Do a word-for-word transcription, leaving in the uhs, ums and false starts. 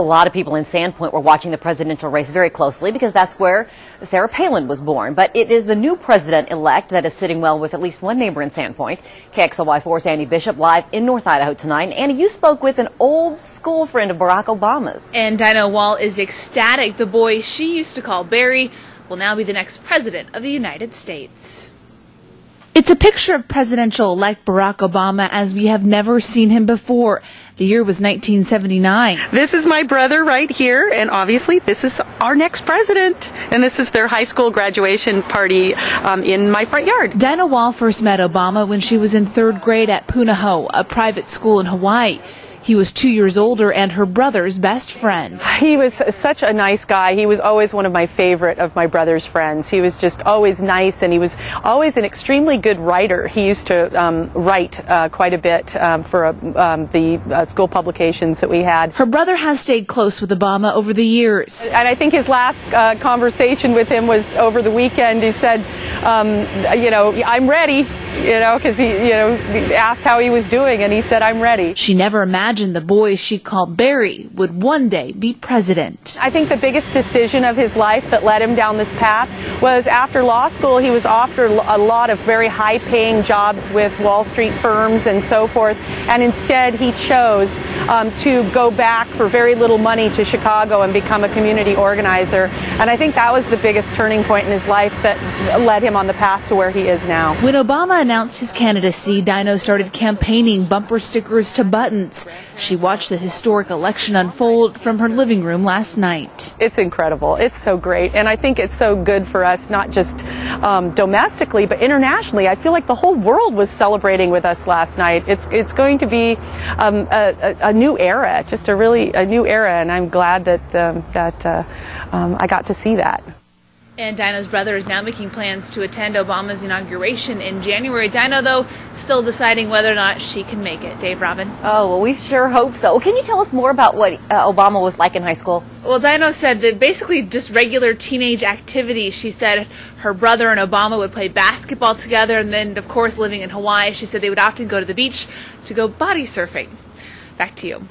A lot of people in Sandpoint were watching the presidential race very closely because that's where Sarah Palin was born. But it is the new president-elect that is sitting well with at least one neighbor in Sandpoint. K X L Y four's Andy Bishop live in North Idaho tonight. And Andy, you spoke with an old school friend of Barack Obama's. And Dino Wall is ecstatic. The boy she used to call Barry will now be the next president of the United States. It's a picture of presidential-elect Barack Obama as we have never seen him before. The year was nineteen seventy-nine. This is my brother right here, and obviously this is our next president. And this is their high school graduation party um, in my front yard. Dana Wall first met Obama when she was in third grade at Punahou, a private school in Hawaii. He was two years older and her brother's best friend. He was such a nice guy. He was always one of my favorite of my brother's friends. He was just always nice, and he was always an extremely good writer. He used to um, write uh, quite a bit um, for uh, um, the uh, school publications that we had. Her brother has stayed close with Obama over the years. And I think his last uh, conversation with him was over the weekend. He said, um, you know, I'm ready. You know, because he, you know, asked how he was doing, and he said, I'm ready. She never imagined the boy she called Barry would one day be president. I think the biggest decision of his life that led him down this path was after law school, he was offered a lot of very high-paying jobs with Wall Street firms and so forth, and instead he chose um, to go back for very little money to Chicago and become a community organizer. And I think that was the biggest turning point in his life that led him on the path to where he is now. When Obama announced his candidacy, Dino started campaigning bumper stickers to buttons. She watched the historic election unfold from her living room last night. It's incredible. It's so great. And I think it's so good for us, not just um, domestically, but internationally. I feel like the whole world was celebrating with us last night. It's it's going to be um, a, a, a new era, just a really a new era. And I'm glad that, um, that uh, um, I got to see that. And Dino's brother is now making plans to attend Obama's inauguration in January. Dino, though, still deciding whether or not she can make it. Dave, Robin? Oh, well, we sure hope so. Well, can you tell us more about what uh, Obama was like in high school? Well, Dino said that basically just regular teenage activities. She said her brother and Obama would play basketball together, and then, of course, living in Hawaii, she said they would often go to the beach to go body surfing. Back to you.